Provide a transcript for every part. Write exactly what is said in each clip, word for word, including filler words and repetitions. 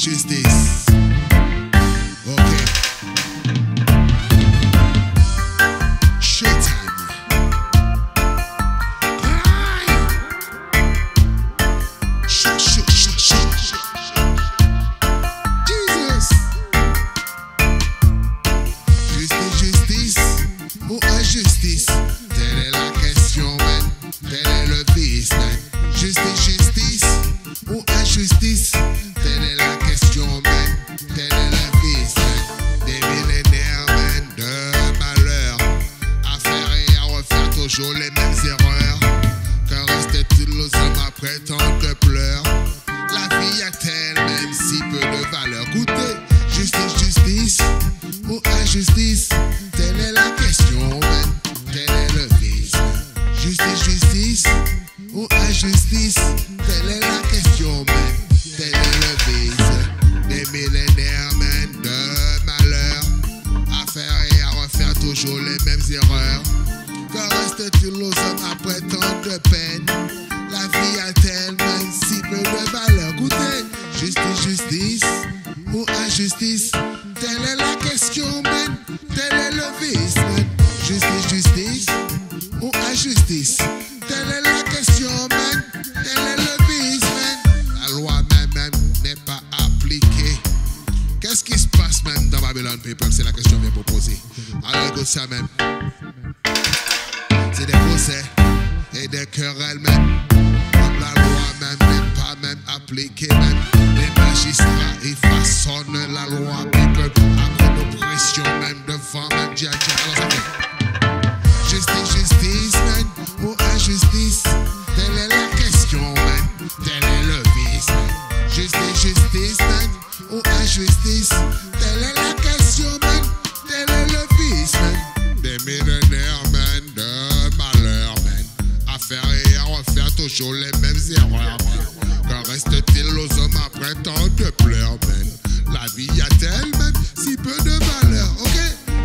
it's just this. Okay. Shaitan. Shook, shook, shook, shook, shook. Jesus. Juste justice ou injustice? Telle est la question, man. Tel est le vice, man. Juste justice ou injustice? Telle est la question, man. Tel est le vice, man. Des millénaires, man, de malheur. À faire et à refaire toujours les mêmes erreurs. Que reste-t-il aux hommes après tant de pleurs? La vie a-t-elle même si peu de valeur? Goûtez, juste justice ou injustice? Telle est la question, man. Tel est le vice. Juste justice ou injustice? Telle est la question, man. Tel est le vice. Des millénaires, man, de malheur. À faire et à refaire toujours les mêmes erreurs. Que reste-t-il aux hommes après tant de peine? La vie a-t-elle même si peu de valeur? Goûtez, juste justice ou injustice? Telle est la question, man. Tel est le vice, man. Juste justice ou injustice? Telle est la question, man. Tel est le vice, man. La loi même n'est pas appliquée. Qu'est-ce qui se passe, man, dans Babylon People? C'est la question que je viens proposer. Alors écoute ça, man. C'est des procès et des querelles, man. Comme la loi même n'est pas même appliquée, man. Les magistrats, ils façonnent la loi, people. À coup d'oppression, même devant, man. Dja, dja. Alors ça fait. Juste justice, man, ou injustice? Telle est la question, man. Tel est le vice, man. Juste justice, man, ou injustice? Telle est la question, man. Tel est le vice, man. Des millénaires, man, de malheur, man. À faire et à refaire toujours les mêmes erreurs, man. Que reste-t-il aux hommes après tant de pleurs, man? La vie a-t-elle, man, si peu de valeur? Ok?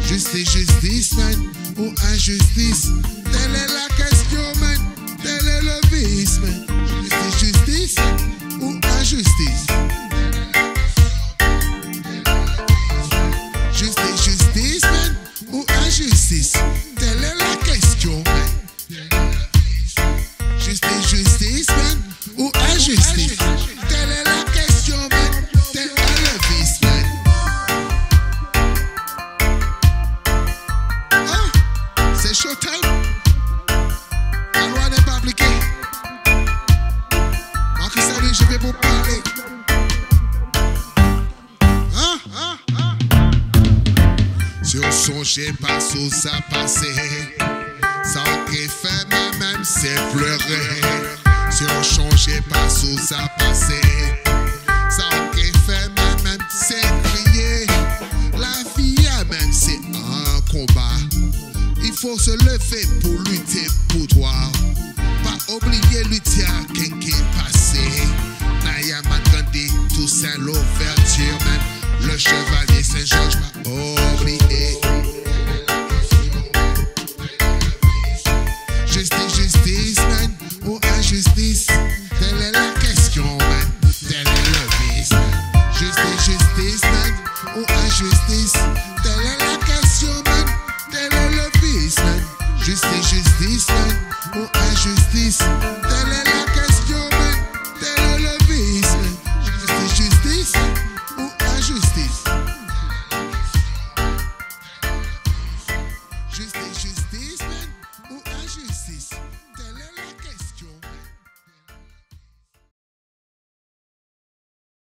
Juste justice, man, ou injustice? Telle est la question, man. Tel est le vice, man. Juste justice ou injustice? Juste justice, man, ou injustice? Telle est la question, man. Juste justice, man, ou injustice? Telle est la question, man. Tel est le vice, man. Ah, c'est showtime. La loi n'est pas appliquée. Marcus Salut, je vais vous parler. Hein, hein, hein. Sur son j'ai pas sous sa passée. Sacrifier même c'est pleurer. Sur son j'ai pas sous sa passée. Sacrifier même c'est crier. La vie même c'est un combat. Il faut se lever pour lutter pour toi. Pas oublier lutter à quelqu'un passé. Naya Makandi, Toussaint l'ouverture, man. Le chevalier Saint-Georges, pas oublier. Juste justice, man, ou injustice? Telle est la question, man. Tel est le vice, man. Juste justice, man, ou injustice? Telle est la question, man. Tel est le vice, man. Juste justice, man, ou injustice?